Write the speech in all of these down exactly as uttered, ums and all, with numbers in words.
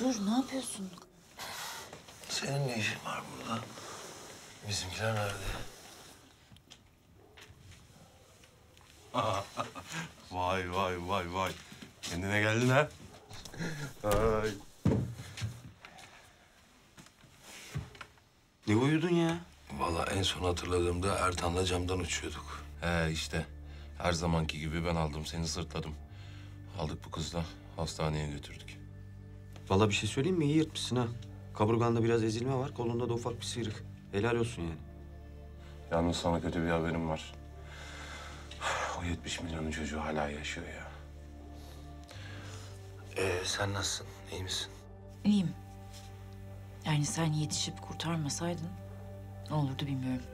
Dur, ne yapıyorsun? Senin ne işin var burada? Bizimkiler nerede? Vay vay vay vay. Kendine geldin ha? Ay. Ne uyudun ya? Vallahi en son hatırladığımda Ertan'la camdan uçuyorduk. He işte. Her zamanki gibi ben aldım seni, sırtladım. Aldık bu kızla hastaneye götürdük. Vallahi bir şey söyleyeyim mi? İyi yırtmışsın ha. Kaburganda biraz ezilme var, kolunda da ufak bir sıyrık. Helal olsun yani. Yalnız sana kötü bir haberim var. O yetmiş milyonun çocuğu hala yaşıyor ya. Ee, sen nasılsın? İyi misin? İyiyim. Yani sen yetişip kurtarmasaydın ne olurdu bilmiyorum.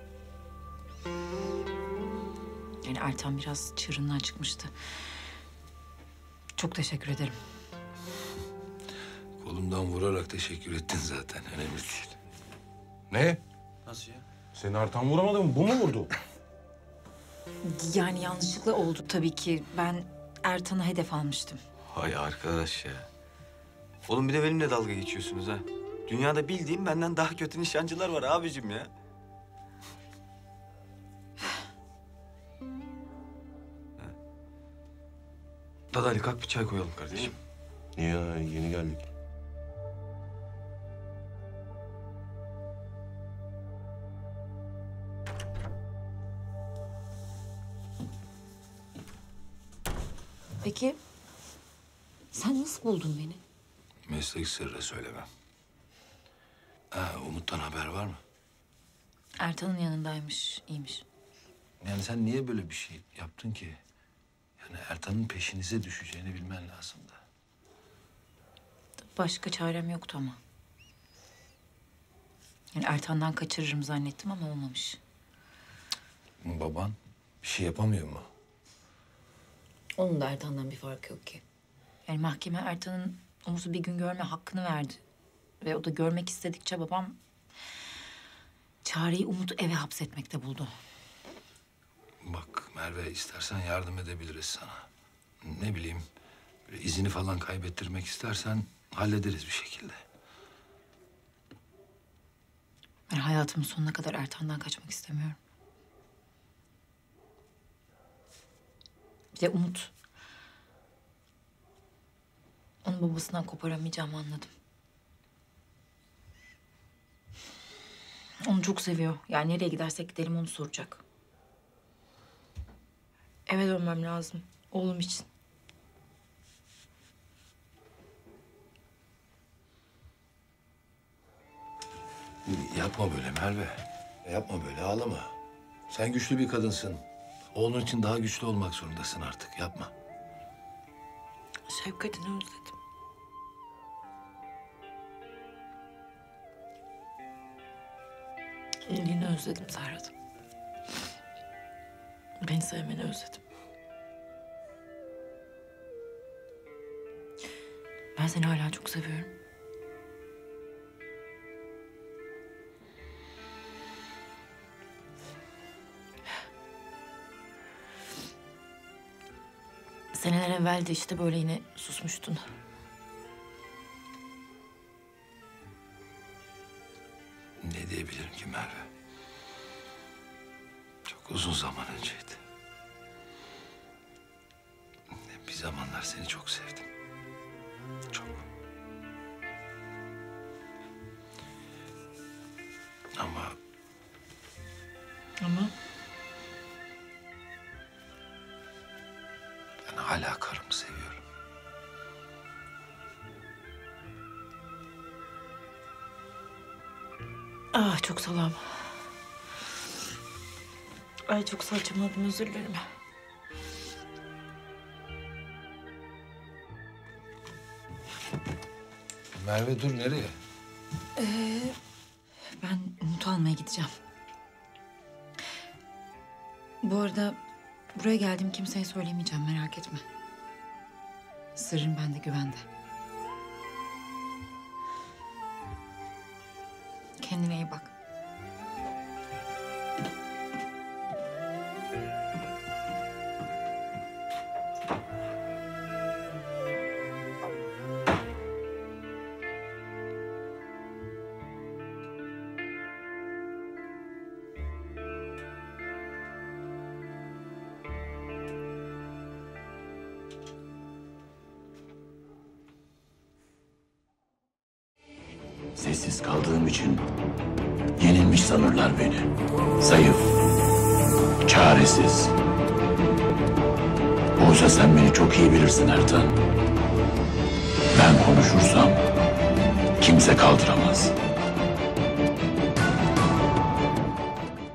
Yani Ertan biraz çığırından çıkmıştı. Çok teşekkür ederim. Kolumdan vurarak teşekkür ettin zaten. Önemli değil. Ne? Nasıl ya? Seni Ertan vuramadı mı? Bu mu vurdu? Yani yanlışlıkla oldu tabii ki. Ben Ertan'a hedef almıştım. Hay arkadaş ya. Oğlum bir de benimle dalga geçiyorsunuz ha. Dünyada bildiğim benden daha kötü nişancılar var abicim ya. Dadali kalk bir çay koyalım kardeşim. Niye ya? Yeni geldik. Peki sen nasıl buldun beni? Meslek sırrı söylemem. Ha, Umut'tan haber var mı? Ertan'ın yanındaymış, iyiymiş. Yani sen niye böyle bir şey yaptın ki? Yani Ertan'ın peşinize düşeceğini bilmen lazımdı. Başka çarem yoktu ama. Yani Ertan'dan kaçırırım zannettim ama olmamış. Baban bir şey yapamıyor mu? Onun da Ertan'dan bir farkı yok ki. Yani mahkeme Ertan'ın Umut'u bir gün görme hakkını verdi. Ve o da görmek istedikçe babam çareyi Umut'u eve hapsetmekte buldu. Bak Merve, istersen yardım edebiliriz sana. Ne bileyim, izini falan kaybettirmek istersen hallederiz bir şekilde. Ben hayatımın sonuna kadar Ertan'dan kaçmak istemiyorum. Bir de Umut. Onu babasından koparamayacağımı anladım. Onu çok seviyor. Yani nereye gidersek gidelim onu soracak. Eve dönmem lazım. Oğlum için. Yapma böyle Merve. Yapma böyle, ağlama. Sen güçlü bir kadınsın. Oğlun için daha güçlü olmak zorundasın artık. Yapma. Şefkatini özledim. İlgini özledim Zehra'cığım. Beni sevmeni özledim. Ben seni hala çok seviyorum. Seneler evvel de işte böyle yine susmuştun. Ne diyebilirim ki Merve? Çok uzun zaman önceydi. Bir zamanlar seni çok sevdim. Çok. Ama... Ama? Ben hala karımı seviyorum. Ah çok salam. Ay çok saçmaladım, özür dilerim. Merve dur, nereye? Ee, ben Umut'u almaya gideceğim. Bu arada buraya geldiğimi kimseye söylemeyeceğim, merak etme. Sırrım bende, güvende. Kendine iyi bak. Sessiz kaldığım için yenilmiş sanırlar beni. Zayıf, çaresiz. Oysa sen beni çok iyi bilirsin Ertan. Ben konuşursam kimse kaldıramaz.